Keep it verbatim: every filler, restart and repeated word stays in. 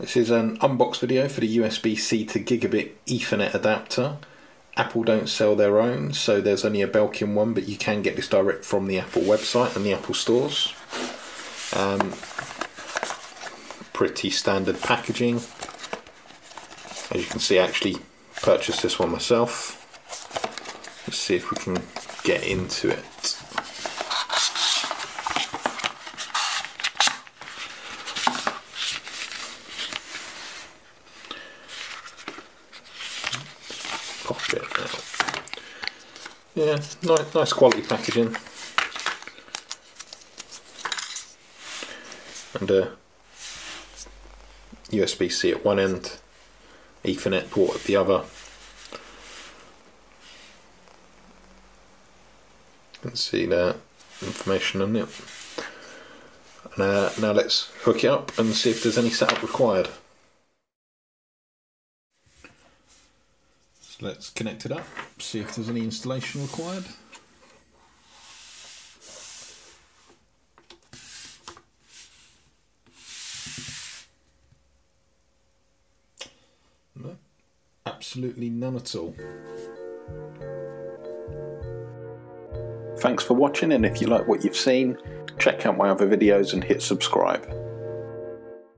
This is an unbox video for the U S B C to Gigabit Ethernet adapter. Apple don't sell their own, so there's only a Belkin one, but you can get this direct from the Apple website and the Apple stores. Um, pretty standard packaging. As you can see, I actually purchased this one myself. Let's see if we can get into it. It out. Yeah, nice, nice quality packaging, and a U S B C at one end, Ethernet port at the other. You can see the information on it. And, uh, now let's hook it up and see if there's any setup required. Let's connect it up, see if there's any installation required. No, absolutely none at all. Thanks for watching, and if you like what you've seen, check out my other videos and hit subscribe.